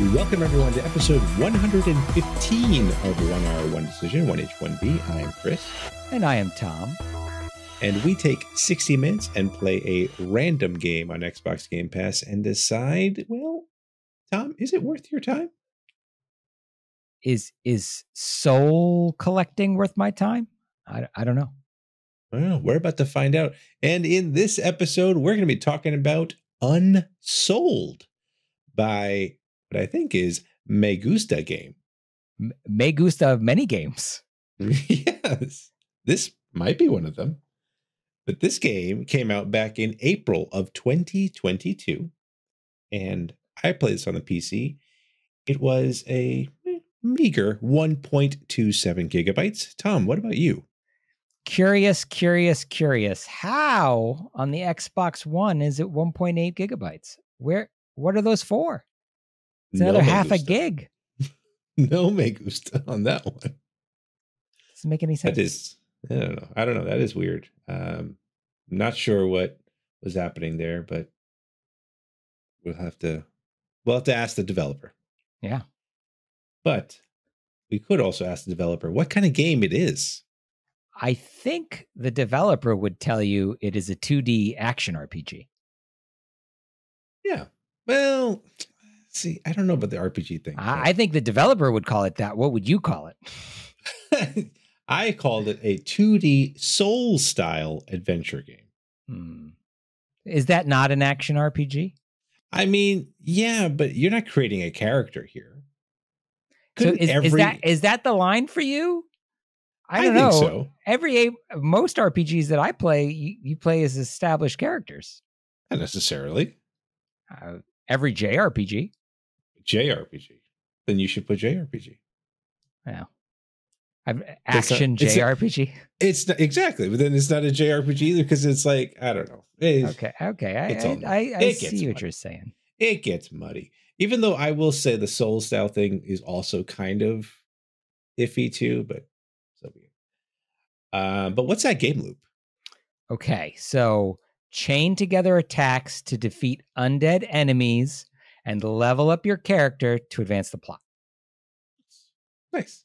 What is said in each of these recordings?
We welcome everyone to episode 115 of 1 Hour, One Decision, 1H1B. I am Chris. And I am Tom. And we take 60 minutes and play a random game on Xbox Game Pass and decide, well, Tom, is it worth your time? Is soul collecting worth my time? I don't know. Well, we're about to find out. And in this episode, we're going to be talking about Unsouled by what I think is Me Gusta Game. Me Gusta of many games. Yes. This might be one of them. But this game came out back in April of 2022. And I played this on the PC. It was a meager 1.27 gigabytes. Tom, what about you? Curious. How on the Xbox One is it 1.8 gigabytes? Where? What are those for? It's another half a gig. No Me Gusta on that one. Doesn't make any sense. That is, I don't know. That is weird. I'm not sure what was happening there, but we'll have to ask the developer. Yeah. But we could also ask the developer what kind of game it is. I think the developer would tell you it is a 2D action RPG. Yeah. Well, see, I don't know about the RPG thing. I think the developer would call it that. What would you call it? I called it a 2D soul style adventure game. Hmm. Is that not an action RPG? I mean, yeah, but you're not creating a character here. Couldn't so is that the line for you? I don't know. Think so. Most RPGs that I play, you play as established characters. Not necessarily. Every JRPG. Then you should put JRPG. Yeah. Action JRPG. It's not, exactly, but then it's not a JRPG either because it's like, I don't know. Okay. I see what you're saying. It gets muddy. Even though I will say the soul style thing is also kind of iffy too, but so weird. But what's that game loop? Okay, so chain together attacks to defeat undead enemies and level up your character to advance the plot. Nice.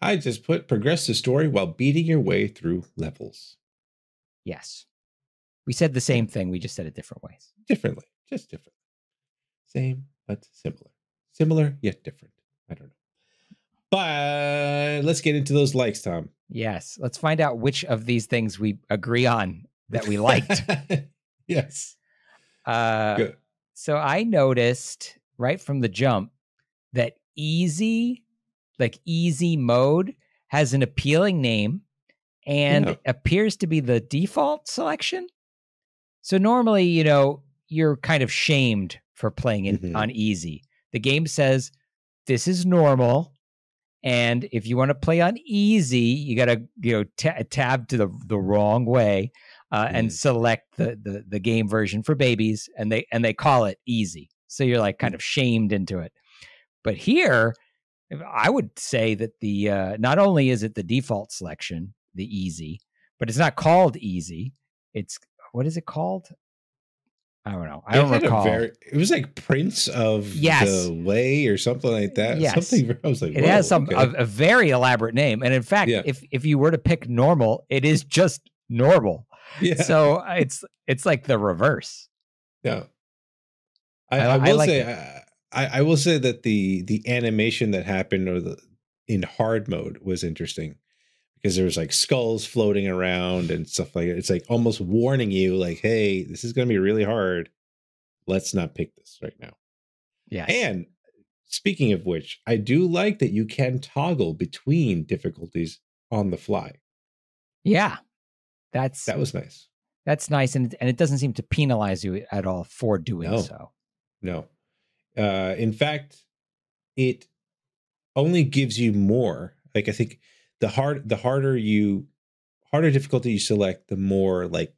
I just put progress the story while beating your way through levels. Yes. We said the same thing. We just said it different ways. Differently. Just different. Same, but similar. Similar, yet different. I don't know. But let's get into those likes, Tom. Yes. Let's find out which of these things we agree on that we liked. Yes. Good. So I noticed right from the jump that easy mode has an appealing name and appears to be the default selection. So normally, you're kind of shamed for playing it on easy. The game says this is normal. And if you want to play on easy, you got to tab to the wrong way and select the game version for babies, and they call it easy. So you're like kind of shamed into it. But here, I would say that the not only is it the default selection, the easy, but it's not called easy. It's, what is it called? I don't know. I don't recall. It was like Prince of the Way or something like that. Yes. Something. I was like, it has a very elaborate name. And in fact, if you were to pick normal, it is just normal. Yeah. So it's like the reverse. Yeah. I will say that the animation that happened in hard mode was interesting because there was like skulls floating around and stuff like that. It's like almost warning you like, hey, this is going to be really hard. Let's not pick this right now. Yeah. And speaking of which, I do like that you can toggle between difficulties on the fly. Yeah. That was nice. That's nice. And it doesn't seem to penalize you at all for doing so. No. In fact, it only gives you more. Like I think the harder difficulty you select, the more like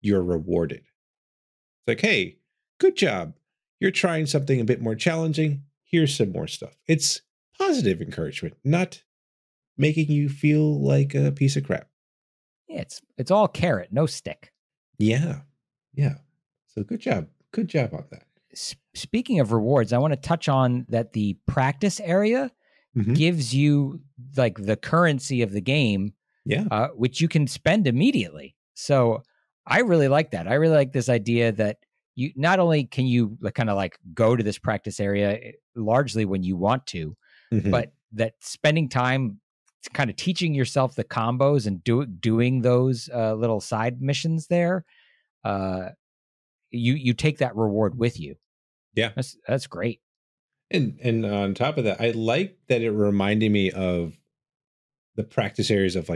you're rewarded. It's like, hey, good job. You're trying something a bit more challenging. Here's some more stuff. It's positive encouragement, not making you feel like a piece of crap. Yeah, it's all carrot, no stick. Yeah. So good job. Good job on that. Speaking of rewards, I want to touch on that the practice area gives you like the currency of the game, which you can spend immediately. So I really like that. I really like this idea that you not only can you kind of like go to this practice area largely when you want to, but that spending time kind of teaching yourself the combos and doing those little side missions there, you take that reward with you. Yeah, that's great. And on top of that, I like that it reminded me of the practice areas of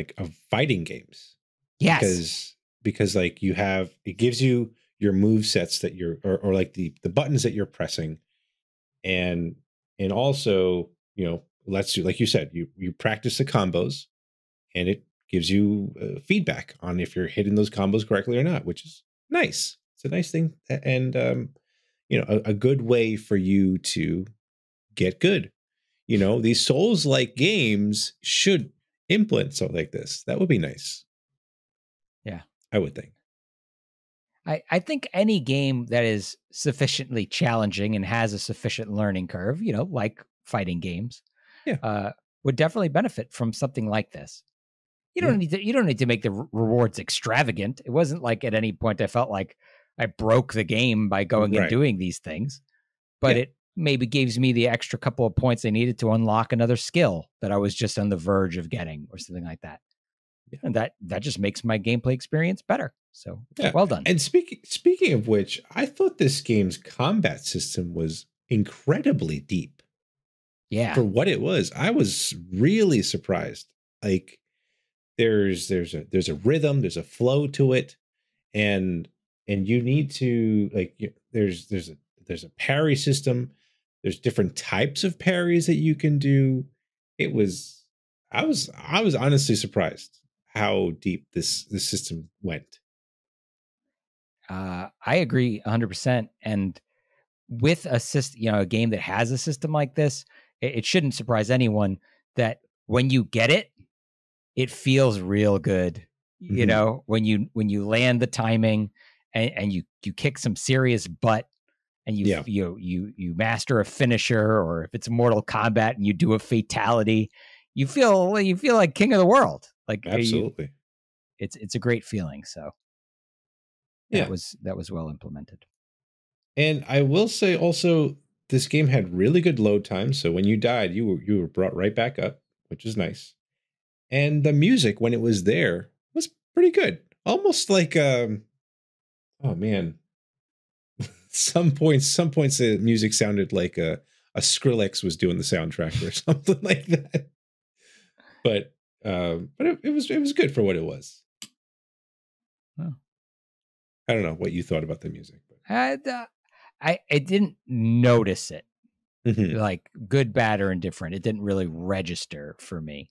fighting games. Yes, because like you have, it gives you your move sets that you're, or like the buttons that you're pressing, and also, you know, lets you, like you said, you practice the combos, and it gives you feedback on if you're hitting those combos correctly or not, which is nice. It's a nice thing, and you know, a good way for you to get good. You know, these Souls-like games should implement something like this. That would be nice. Yeah, I would think. I think any game that is sufficiently challenging and has a sufficient learning curve, you know, like fighting games, would definitely benefit from something like this. You don't need to. You don't need to make the rewards extravagant. It wasn't like at any point I felt like I broke the game by going and doing these things, but it maybe gives me the extra couple of points I needed to unlock another skill that I was just on the verge of getting or something like that. Yeah. And that just makes my gameplay experience better. So well done. And speaking of which, I thought this game's combat system was incredibly deep. Yeah. For what it was, I was really surprised. Like there's a rhythm, there's a flow to it. And you need to, like, there's a parry system. There's different types of parries that you can do. It was, I was honestly surprised how deep this system went. I agree 100%. And with a system, you know, a game that has a system like this, it shouldn't surprise anyone that when you get it, it feels real good. Mm-hmm. You know, when you land the timing. And you kick some serious butt, and you master a finisher, or if it's Mortal Kombat and you do a fatality, you feel like king of the world. Like absolutely, it's a great feeling. So that was well implemented. And I will say also, this game had really good load time. So when you died, you were brought right back up, which is nice. And the music when it was there was pretty good, almost like oh man, some points the music sounded like a Skrillex was doing the soundtrack or something like that. But it was good for what it was. Huh. I don't know what you thought about the music. I didn't notice it like good, bad, or indifferent. It didn't really register for me.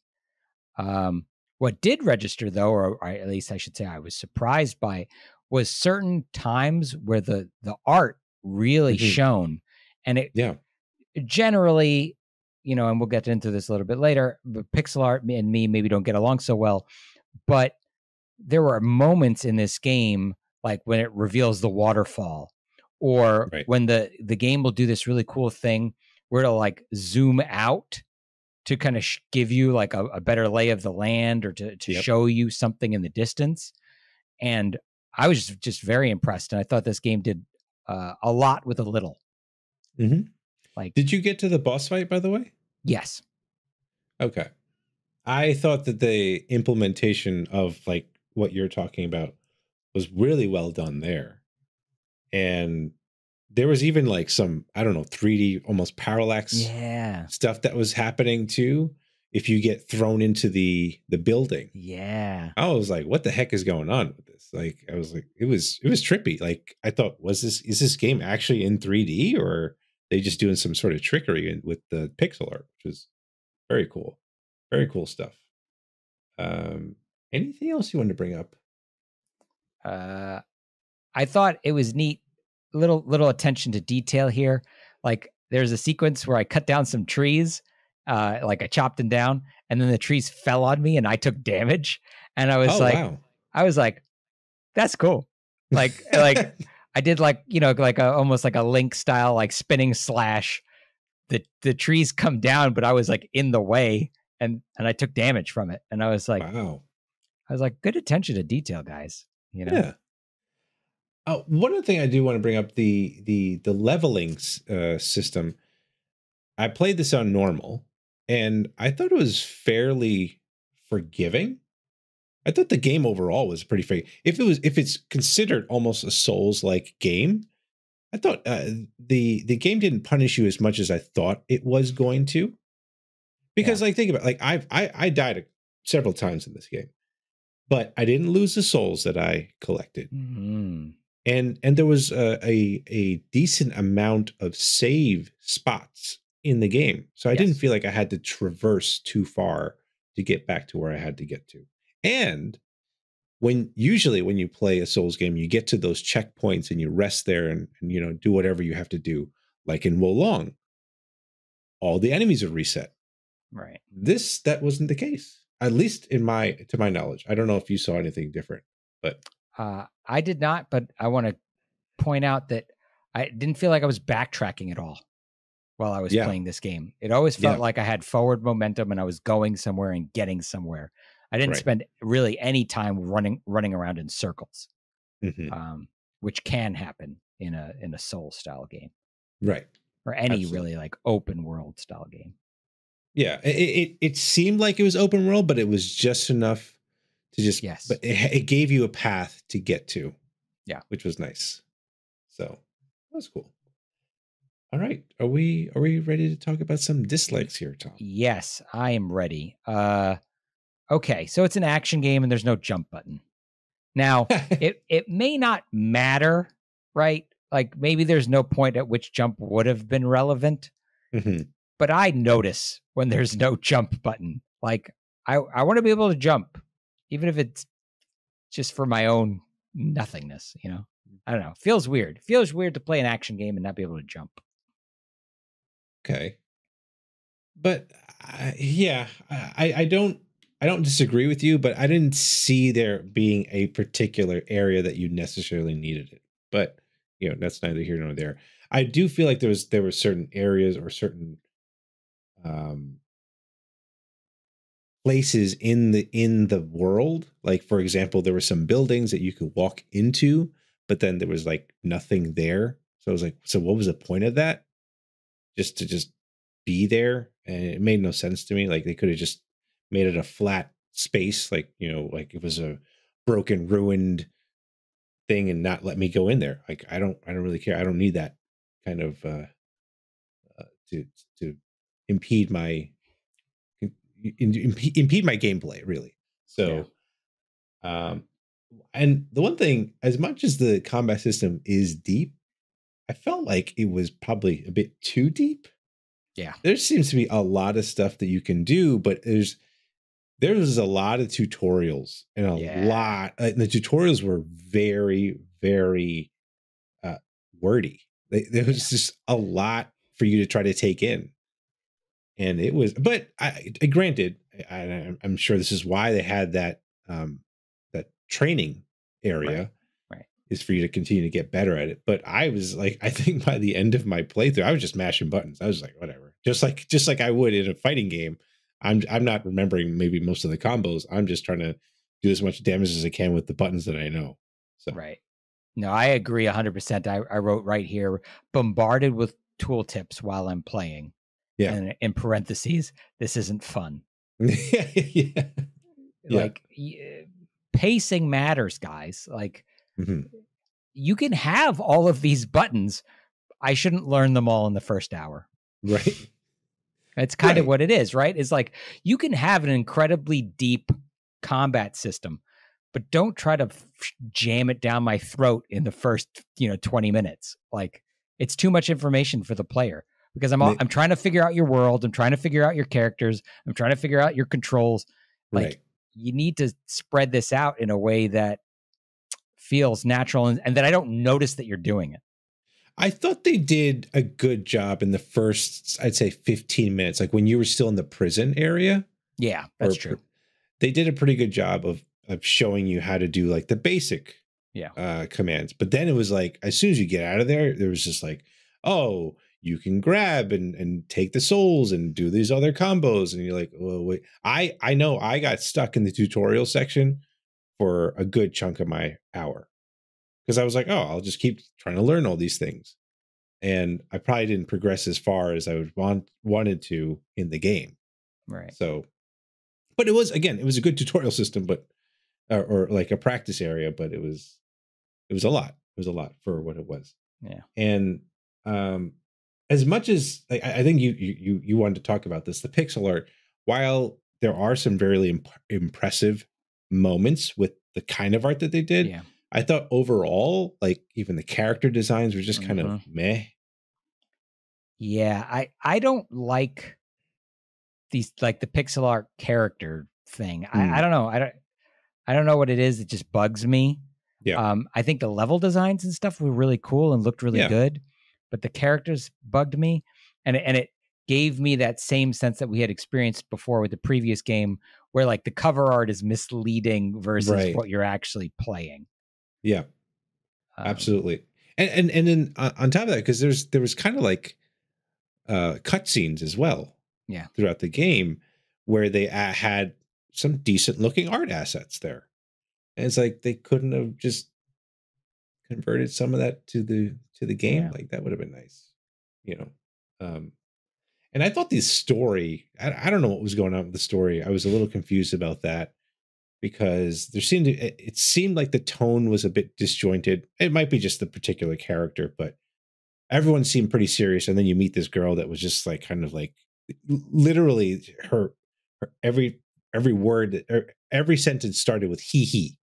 What did register though, or at least I should say, I was surprised by, was certain times where the art really shone, and it generally, you know, and we'll get into this a little bit later, but pixel art and me maybe don't get along so well, but there were moments in this game, like when it reveals the waterfall, or when the game will do this really cool thing where it'll like zoom out to kind of give you like a better lay of the land, or to show you something in the distance. And I was just very impressed, and I thought this game did a lot with a little. Like, did you get to the boss fight, by the way? Yes. Okay. I thought that the implementation of like what you're talking about was really well done there, and there was even like some, I don't know, 3D almost parallax stuff that was happening too. If you get thrown into the building, I was like, "What the heck is going on with this?" Like, I was like, "It was trippy." Like, I thought, "Is this game actually in 3D, or are they just doing some sort of trickery with the pixel art?" Which was very cool stuff. Anything else you wanted to bring up? I thought it was neat. Little attention to detail here. Like, there's a sequence where I cut down some trees. Like I chopped them down, and then the trees fell on me and I took damage. And I was like, wow. I was like, that's cool. Like, I did like, you know, like a, almost like a Link style, like spinning slash. The trees come down, but I was like in the way, and I took damage from it. And I was like, wow. I was like, good attention to detail, guys. You know? Yeah. One other thing I do want to bring up, the leveling system. I played this on normal, and I thought it was fairly forgiving. I thought the game overall was pretty fair. If it's considered almost a Souls-like game, I thought the game didn't punish you as much as I thought it was going to. Because like, think about it, like I died several times in this game, but I didn't lose the souls that I collected. Mm-hmm. And there was a decent amount of save spots in the game. So I didn't feel like I had to traverse too far to get back to where I had to get to. And usually when you play a Souls game, you get to those checkpoints and you rest there and you know, do whatever you have to do. Like in Wolong, all the enemies are reset. Right. That wasn't the case, at least to my knowledge. I don't know if you saw anything different, but I did not. But I want to point out that I didn't feel like I was backtracking at all while I was playing this game. It always felt like I had forward momentum and I was going somewhere and getting somewhere. I didn't spend really any time running around in circles, mm-hmm. Which can happen in a Soul style game, right? Or any really like open world style game. Yeah, it seemed like it was open world, but it was just enough to just. Yes. But it gave you a path to get to. Yeah, which was nice. So that was cool. All right, are we ready to talk about some dislikes here, Tom? Yes, I am ready. Okay, so it's an action game and there's no jump button. Now, it may not matter, right? Like maybe there's no point at which jump would have been relevant. Mm-hmm. But I notice when there's no jump button. Like I want to be able to jump, even if it's just for my own nothingness, you know? I don't know. Feels weird. It feels weird to play an action game and not be able to jump. Okay. But I don't disagree with you, but I didn't see there being a particular area that you necessarily needed it. But, you know, that's neither here nor there. I do feel like there were certain areas or certain places in the world. Like, for example, there were some buildings that you could walk into, but then there was like nothing there. So I was like, so what was the point of that? Just to just be there? And it made no sense to me. Like they could have just made it a flat space, like, you know, like it was a broken, ruined thing and not let me go in there. Like, I don't really care. I don't need that kind of, to impede my, gameplay really. So, and the one thing, as much as the combat system is deep, I felt like it was probably a bit too deep. Yeah. There seems to be a lot of stuff that you can do, but there was a lot of tutorials and the tutorials were very, very wordy. There was just a lot for you to try to take in. And it was, but I'm sure this is why they had that, that training area is for you to continue to get better at it. But I was like, I think by the end of my playthrough, I was just mashing buttons. I was like, whatever, just like I would in a fighting game. I'm not remembering maybe most of the combos. I'm just trying to do as much damage as I can with the buttons that I know. So. Right. No, I agree 100%. I wrote right here, bombarded with tooltips while I'm playing. Yeah. And in parentheses, this isn't fun. Yeah. Like pacing matters, guys. Like mm-hmm. you can have all of these buttons. I shouldn't learn them all in the first hour. Right. It's kind of what it is, right? It's like you can have an incredibly deep combat system, but don't try to jam it down my throat in the first, 20 minutes. Like it's too much information for the player because I'm trying to figure out your world. I'm trying to figure out your characters. I'm trying to figure out your controls. Like you need to spread this out in a way that feels natural and that I don't notice that you're doing it. I thought they did a good job in the first, I'd say 15 minutes, like when you were still in the prison area. Yeah, that's true. They did a pretty good job of showing you how to do like the basic yeah, commands. But then it was like, as soon as you get out of there, there was just like, oh, you can grab and take the souls and do these other combos. And you're like, oh, wait, I know I got stuck in the tutorial section for a good chunk of my hour. Because I was like, oh, I'll just keep trying to learn all these things. And I probably didn't progress as far as I would wanted to in the game. Right. So, but it was, again, it was a good tutorial system, but, or like a practice area, but it was a lot. It was a lot for what it was. Yeah. And as much as I think you wanted to talk about this, the pixel art, while there are some very impressive moments with the kind of art that they did, yeah. I thought overall, like even the character designs were just kind of meh. Yeah, I don't like these, like the pixel art character thing. I don't know. I don't know what it is. It just bugs me. Yeah. I think the level designs and stuff were really cool and looked really good, but the characters bugged me, and it gave me that same sense that we had experienced before with the previous game, where like the cover art is misleading versus what you're actually playing. Yeah, absolutely. And then on top of that, because there was kind of like cutscenes as well. Yeah. Throughout the game, where they had some decent looking art assets there, and it's like they couldn't have just converted some of that to the game. Yeah. Like that would have been nice, you know. And I thought the story, I don't know what was going on with the story. I was a little confused about that. Because it seemed like the tone was a bit disjointed. It might be just the particular character, but everyone seemed pretty serious. And then you meet this girl that was just like, kind of like, literally her every word, every sentence started with he.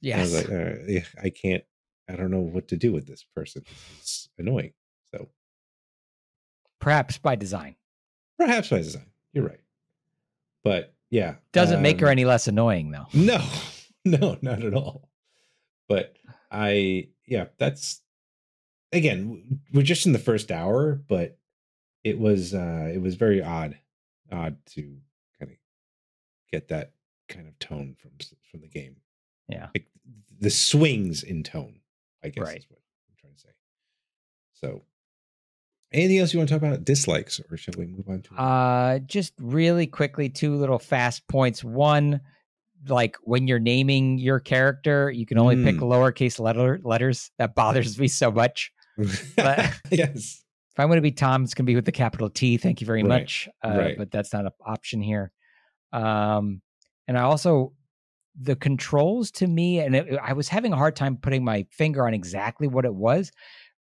Yes. I was like, I don't know what to do with this person. It's annoying. So perhaps by design. You're right. But yeah. Doesn't make her any less annoying though. No, not at all. But that's, again, we're just in the first hour, but it was very odd to kind of get that kind of tone from the game. Yeah. Like the swings in tone, I guess is what I'm trying to say. So anything else you want to talk about? Dislikes, or shall we move on to? Just really quickly, two little fast points. One, like when you're naming your character, you can only pick lowercase letters. That bothers me so much. But yes. If I'm going to be Tom, it's going to be with the capital T. Thank you very much. But that's not an option here. And I also, the controls to me, and I was having a hard time putting my finger on exactly what it was,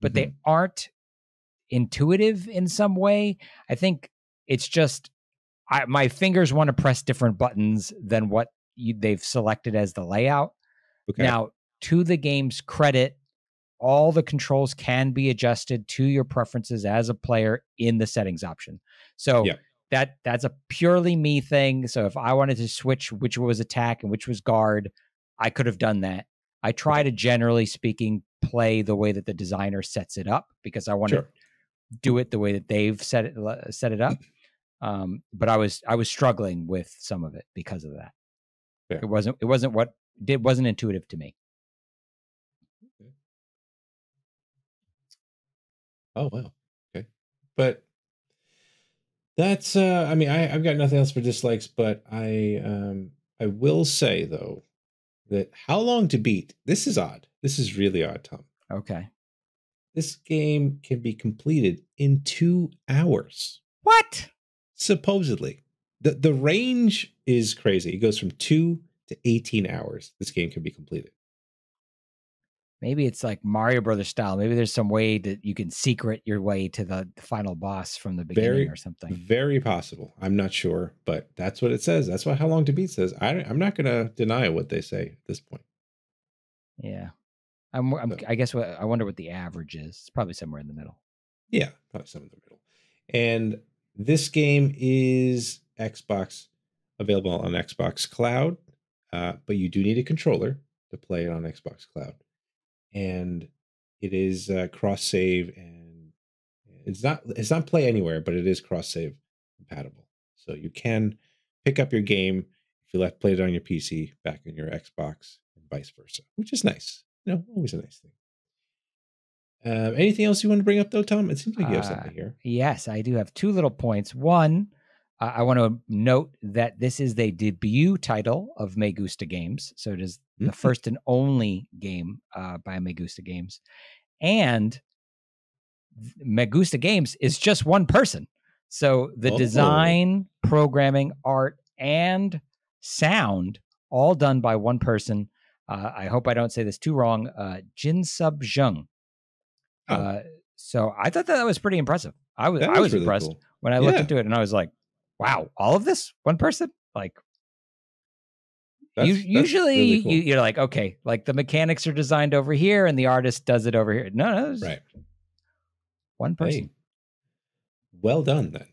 but they aren't intuitive in some way. I think it's just my fingers want to press different buttons than what they've selected as the layout. Okay. Now, to the game's credit, all the controls can be adjusted to your preferences as a player in the settings option. So that's a purely me thing. So if I wanted to switch which was attack and which was guard, I could have done that. I try to, generally speaking, play the way that the designer sets it up because I want to do it the way that they've set it up. But I was struggling with some of it because of that. Yeah. It wasn't intuitive to me. Oh, wow. Okay. But that's, I mean, I've got nothing else for dislikes, but I will say though, that how long to beat. This is odd. This is really odd, Tom. Okay. This game can be completed in 2 hours. What? Supposedly. The range is crazy. It goes from 2 to 18 hours. This game can be completed. Maybe it's like Mario Brothers style. Maybe there's some way that you can secret your way to the final boss from the beginning or something. Very possible. I'm not sure, but that's what it says. That's what How Long to Beat says. I'm not going to deny what they say at this point. Yeah. I guess I wonder what the average is. It's probably somewhere in the middle. Yeah, probably somewhere in the middle. And this game is Xbox, available on Xbox Cloud, but you do need a controller to play it on Xbox Cloud. And it is cross save, and it's not play anywhere, but it is cross save compatible. So you can pick up your game if you left played it on your PC back on your Xbox and vice versa, which is nice. you know, always a nice thing. Anything else you want to bring up, though, Tom? It seems like you have something here. Yes, I do have two little points. One, I want to note that this is the debut title of Me Gusta Games. So it is the first and only game by Me Gusta Games. And Me Gusta Games is just one person. So the design, programming, art, and sound all done by one person. I hope I don't say this too wrong. Jin Sub Jung. So I thought that was pretty impressive. I was really impressed when I looked into it, and I was like, wow, all of this one person? Like, usually really cool. You're like, okay, like the mechanics are designed over here and the artist does it over here. No, it's right. One person. Hey, well done then.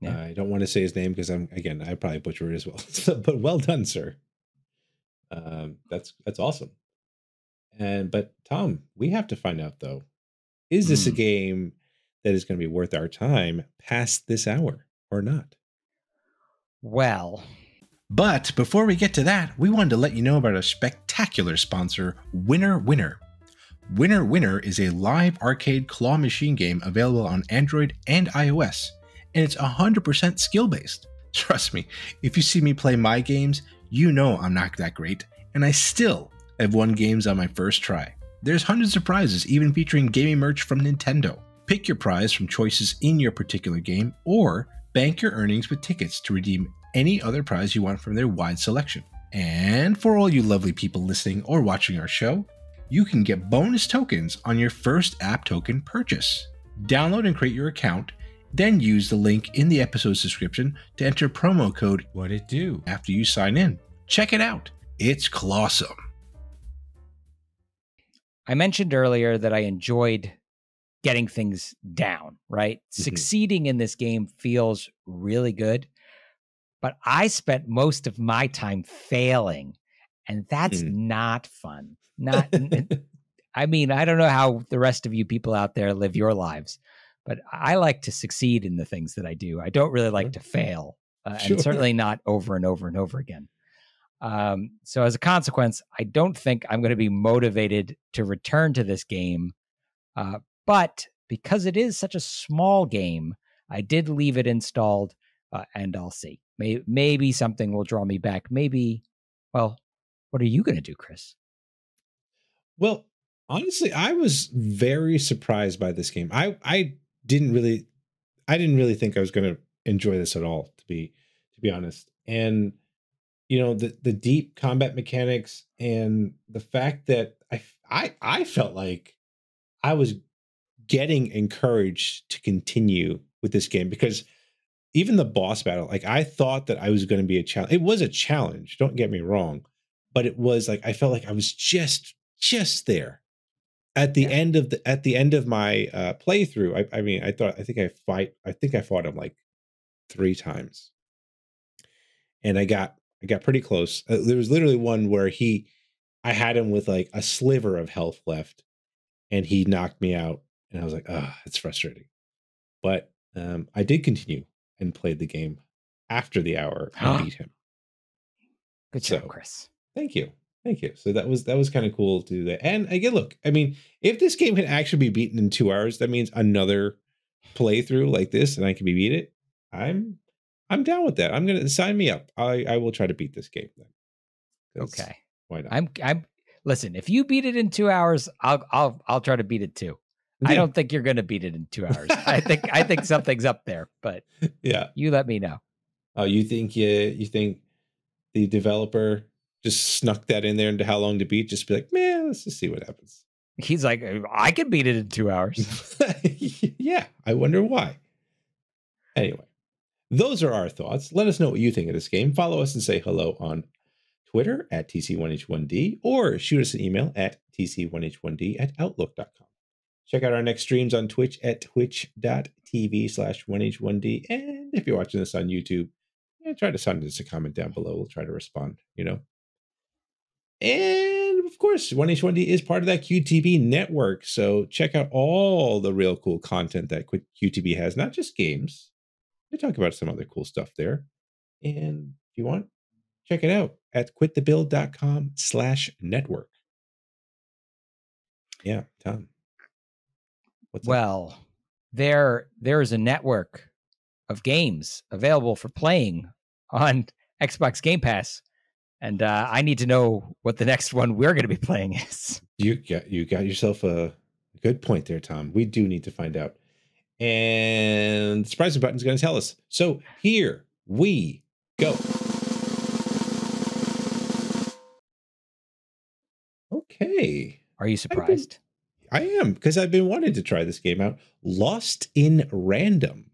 Yeah. I don't want to say his name because I probably butcher it as well, but well done, sir. That's awesome. But Tom, we have to find out though, is this a game that is going to be worth our time past this hour or not? Well, but before we get to that, we wanted to let you know about our spectacular sponsor, Winner Winner. Winner Winner is a live arcade claw machine game available on Android and iOS, and it's 100% skill-based. Trust me, if you see me play my games, you know I'm not that great, and I still have won games on my first try. There's hundreds of prizes, even featuring gaming merch from Nintendo. Pick your prize from choices in your particular game, or bank your earnings with tickets to redeem any other prize you want from their wide selection. And for all you lovely people listening or watching our show, you can get bonus tokens on your first app token purchase. Download and create your account, then use the link in the episode's description to enter promo code WHATITDO after you sign in. Check it out. It's clawsome. I mentioned earlier that I enjoyed getting things down, right? Succeeding in this game feels really good, but I spent most of my time failing, and that's not fun. Not, I mean, I don't know how the rest of you people out there live your lives, but I like to succeed in the things that I do. I don't really like to fail, and certainly not over and over and over again. So as a consequence, I don't think I'm going to be motivated to return to this game. But because it is such a small game, I did leave it installed, and I'll see. Maybe something will draw me back. Maybe, well, what are you going to do, Chris? Well, honestly, I was very surprised by this game. I didn't really think I was going to enjoy this at all, to be honest. And you know, the deep combat mechanics and the fact that I felt like I was getting encouraged to continue with this game, because even the boss battle, like I thought that I was going to be a challenge. It was a challenge, don't get me wrong, but it was like, I felt like I was just there at the end of my playthrough. I mean, I think I fought him like 3 times, and I got pretty close. There was literally one where I had him with like a sliver of health left, and he knocked me out, and I was like, ah, it's frustrating. But I did continue and played the game after the hour and beat him. Good job, Chris. Thank you. Thank you. So that was kind of cool to do that. And again, look, I mean, if this game can actually be beaten in 2 hours, that means another playthrough like this and I can beat it. I'm down with that. I'm going to sign me up. I will try to beat this game then. Okay. Why not? Listen, if you beat it in 2 hours, I'll try to beat it too. Yeah. I don't think you're going to beat it in 2 hours. I think something's up there, but yeah, you let me know. Oh, you think the developer just snuck that in there into how long to beat? Just be like, man, let's just see what happens. He's like, I can beat it in 2 hours. Yeah. I wonder why. Anyway. Those are our thoughts. Let us know what you think of this game. Follow us and say hello on Twitter at TC1H1D, or shoot us an email at TC1H1D@outlook.com. Check out our next streams on Twitch at twitch.tv/1H1D. And if you're watching this on YouTube, try to send us a comment down below. We'll try to respond, you know. And of course, 1H1D is part of that QTB network. So check out all the real cool content that QTB has, not just games. We talk about some other cool stuff there. And if you want, check it out at quitthebuild.com/network. Yeah, Tom. What's well, up? There is a network of games available for playing on Xbox Game Pass, and I need to know what the next one we're going to be playing is. You got yourself a good point there, Tom. We do need to find out, and the surprise button's going to tell us. So here we go. Okay. Are you surprised? I am, because I've been wanting to try this game out. Lost in Random.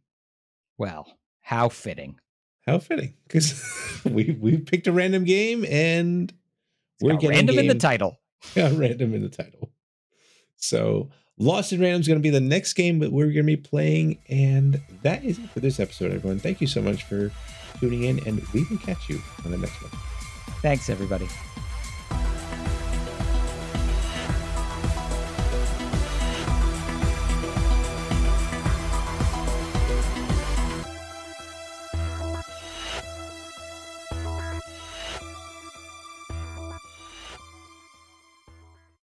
Well, how fitting. How fitting, because we picked a random game, and we're getting random in the title. Yeah, random in the title. So Lost in Random is going to be the next game that we're going to be playing, and that is it for this episode, everyone. Thank you so much for tuning in, and we can catch you on the next one. Thanks, everybody.